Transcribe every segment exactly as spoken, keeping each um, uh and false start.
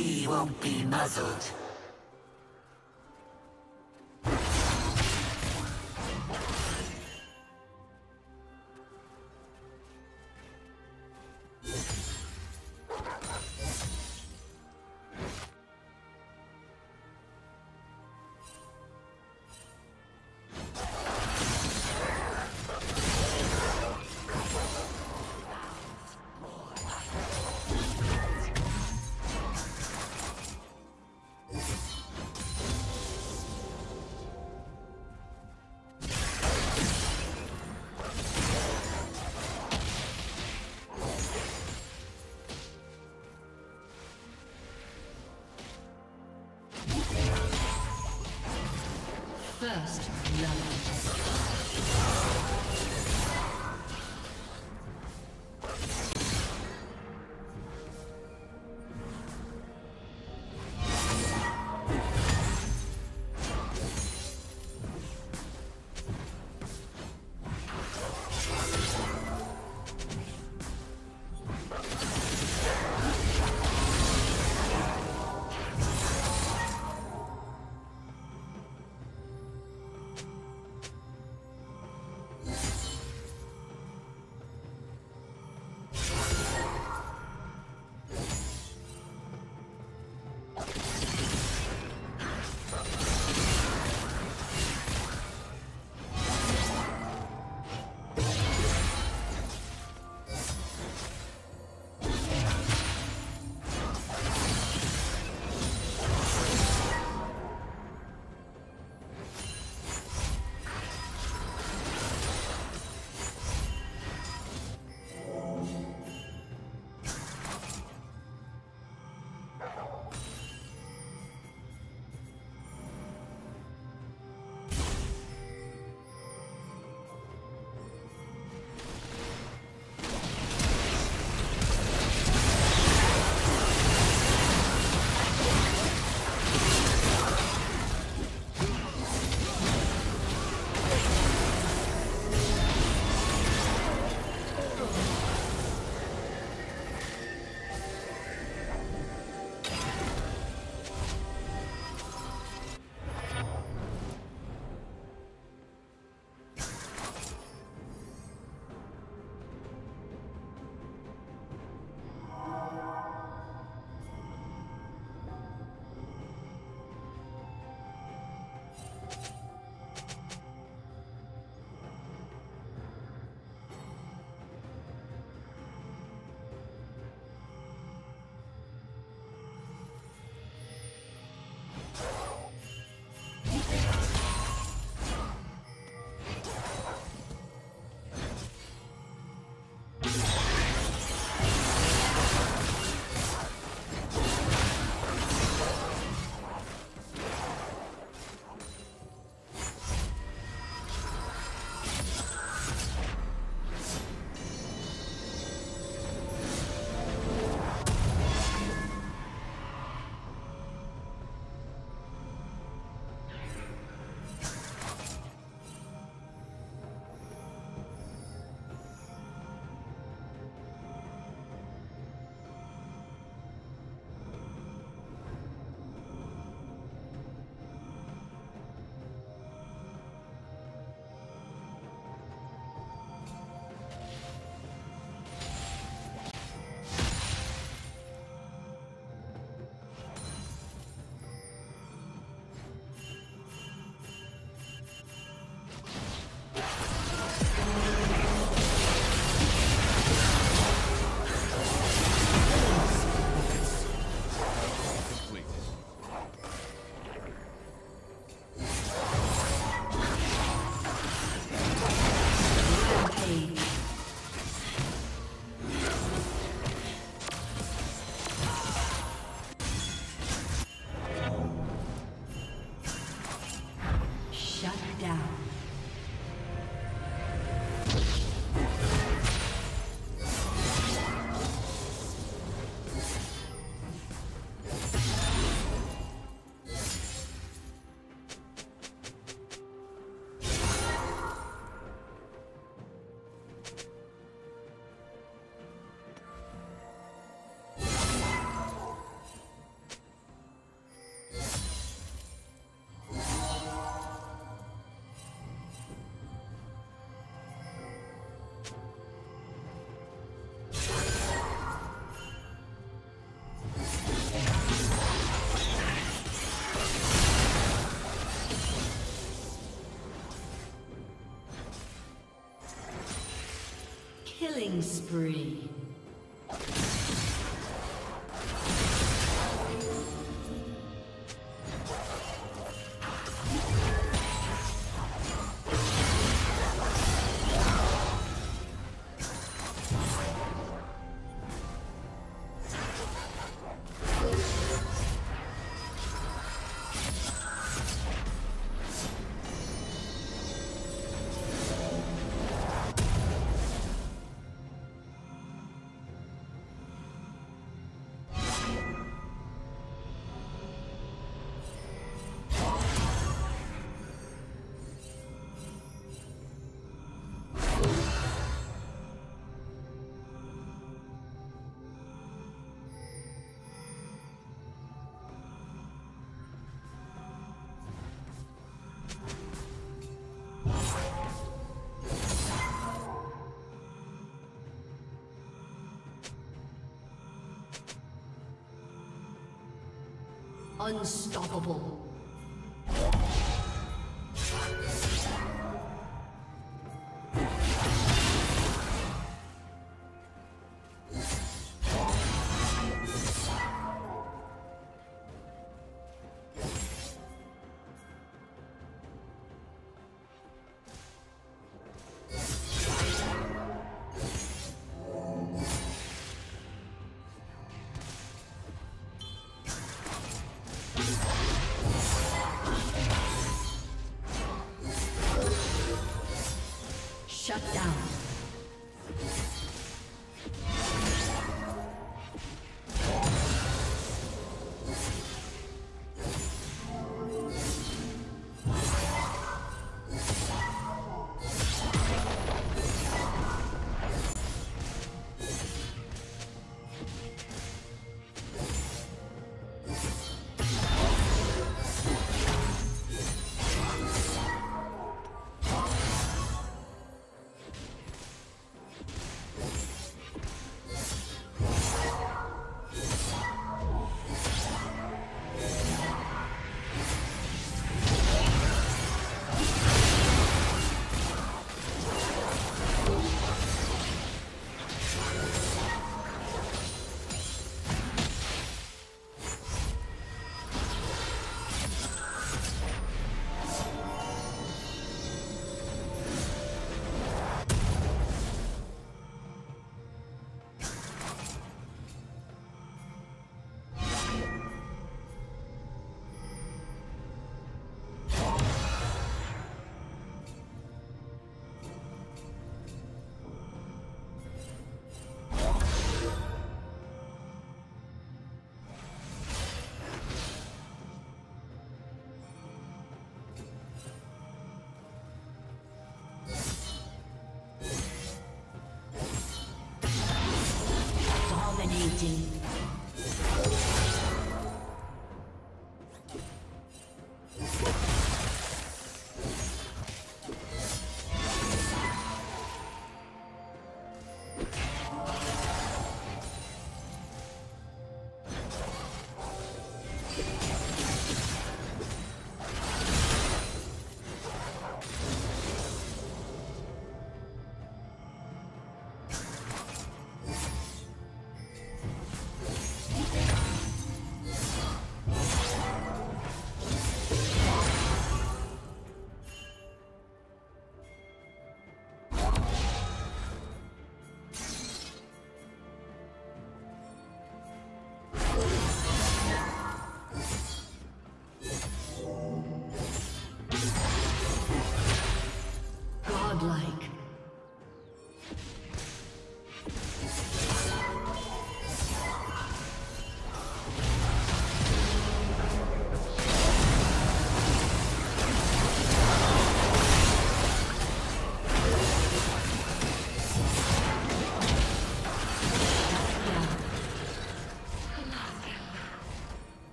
We won't be muzzled. First love. Killing spree. Unstoppable. Shut down. Dominating.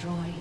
destroyed.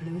Blue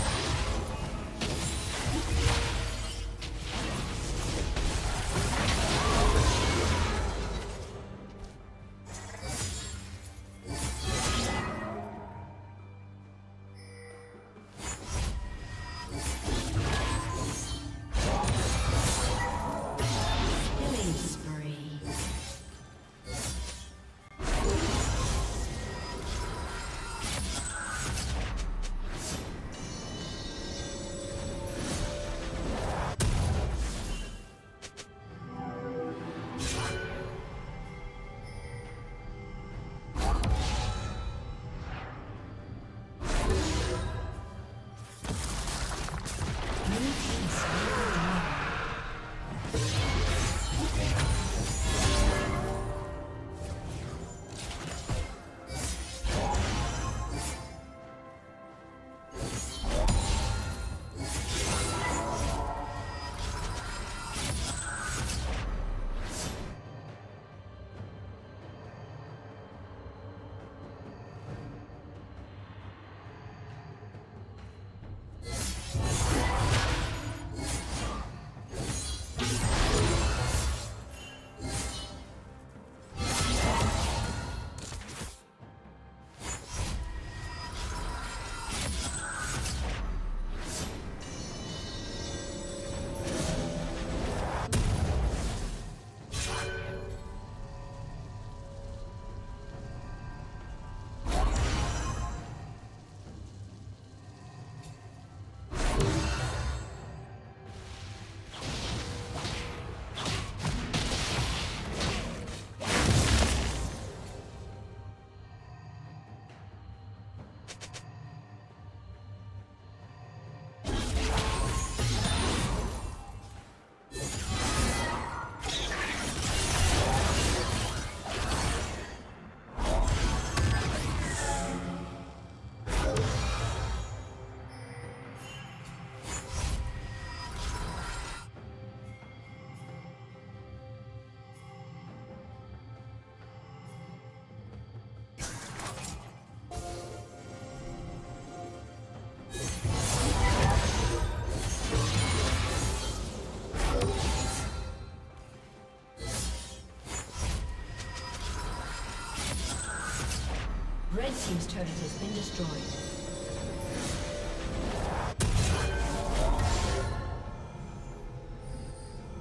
Red team's turret has been destroyed.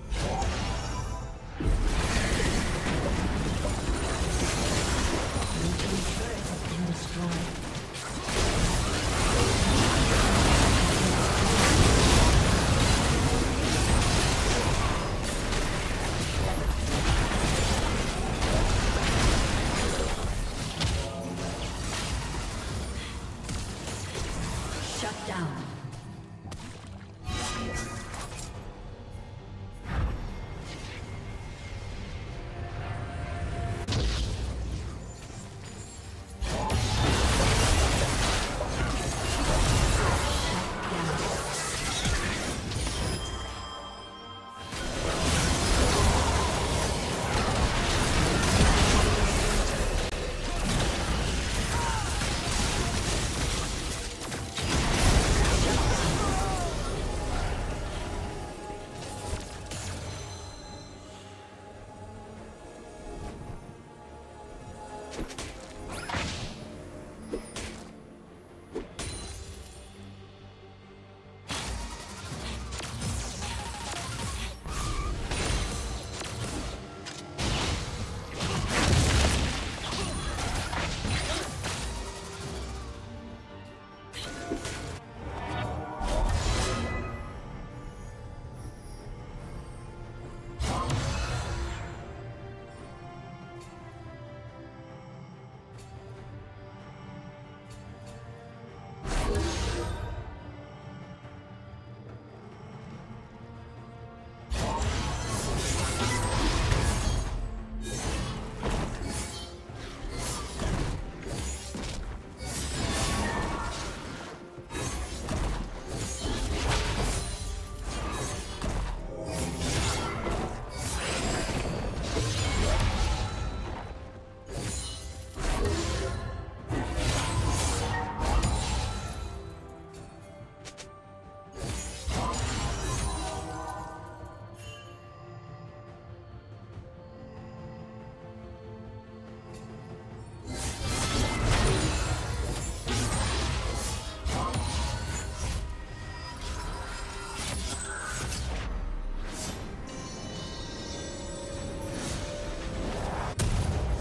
Blue team's turret has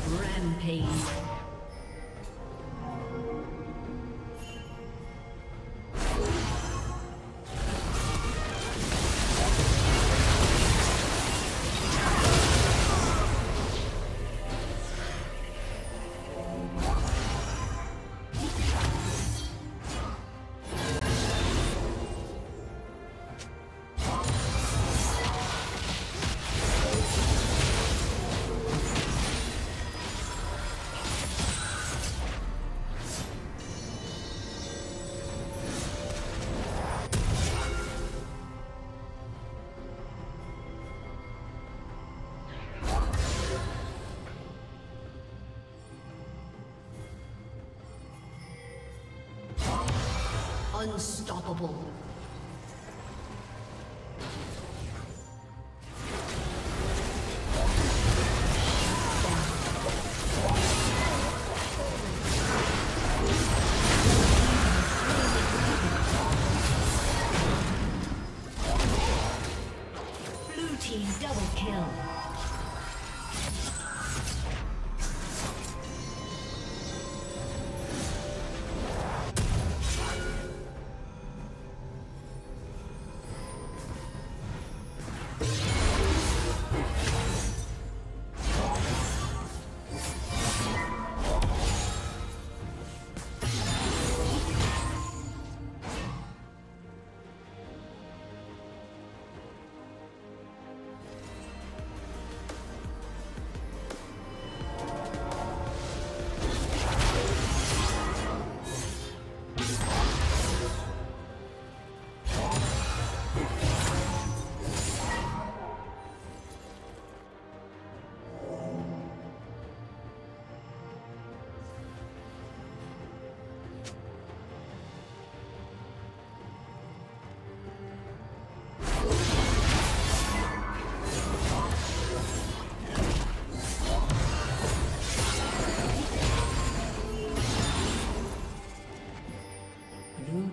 Rampage. Unstoppable. Blue team double kill.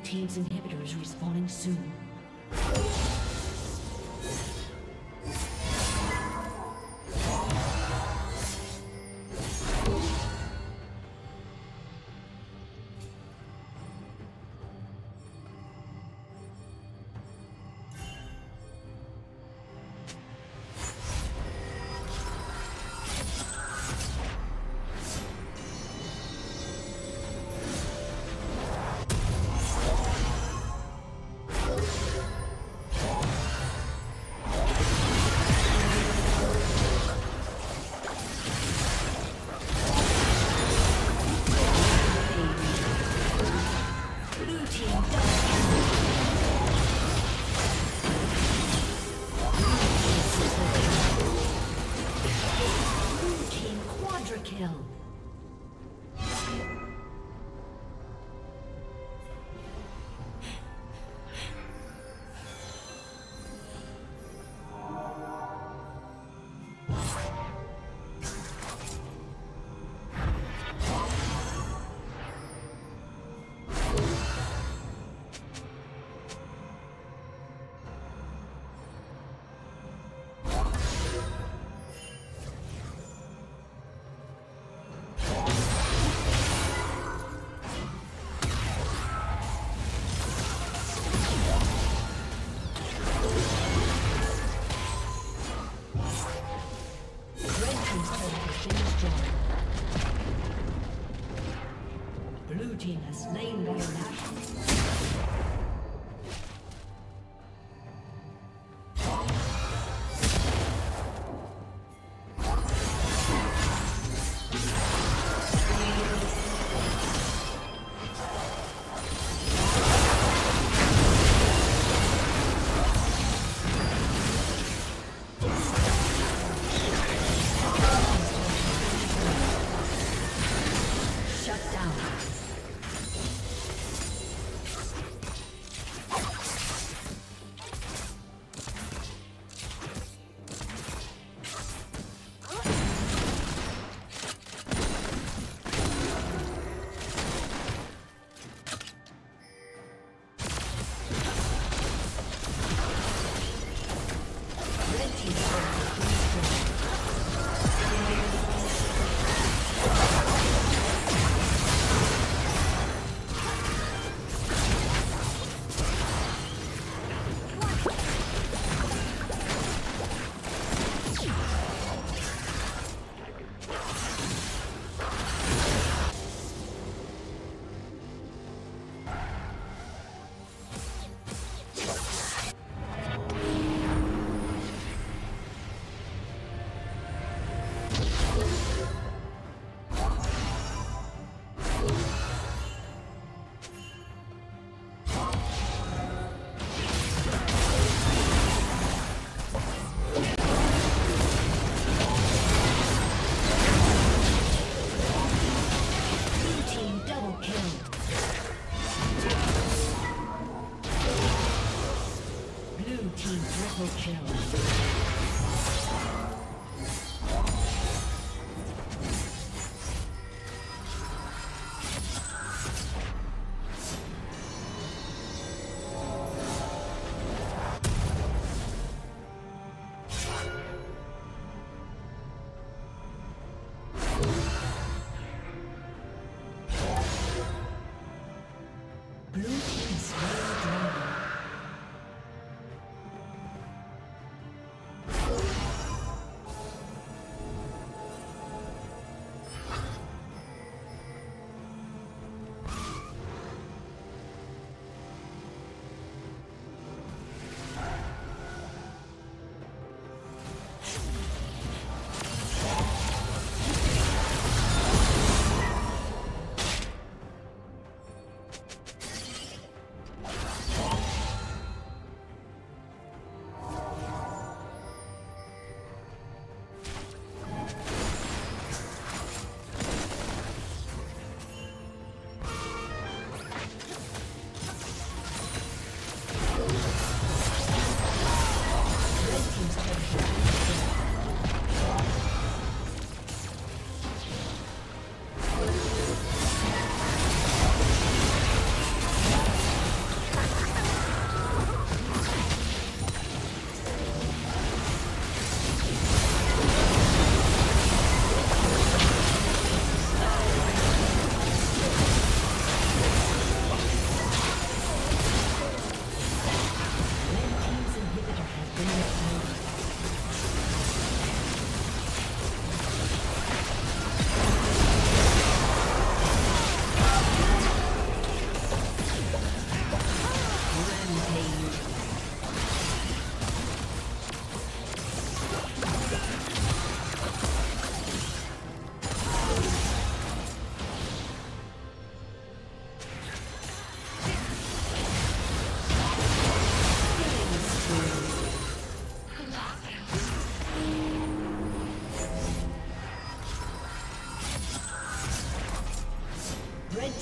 Team's inhibitor is respawning soon. team has slain Baron Nashor.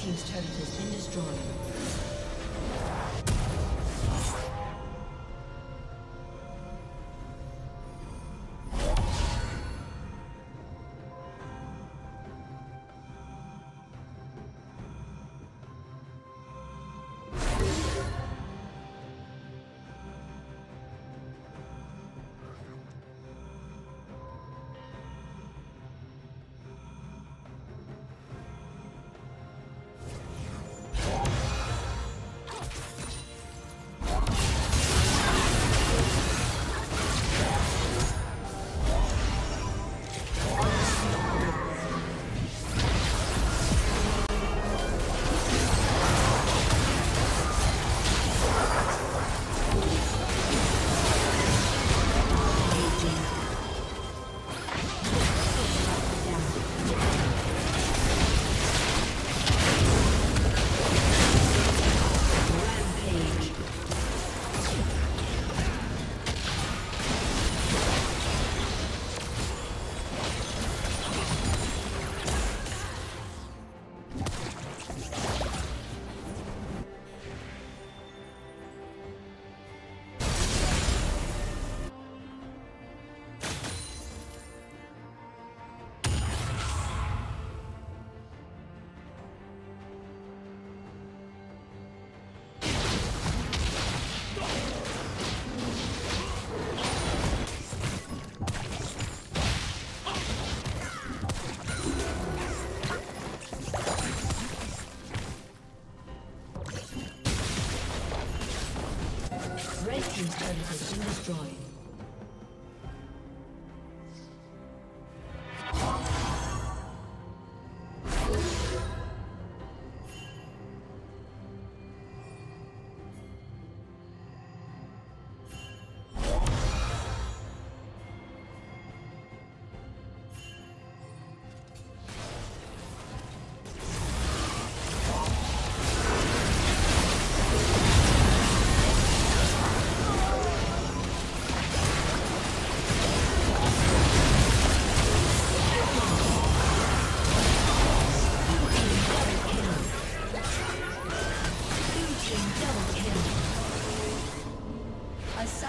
Team's turret has been destroyed.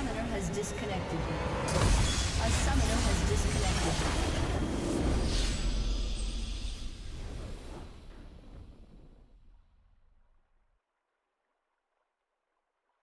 summoner has disconnected. A summoner has disconnected.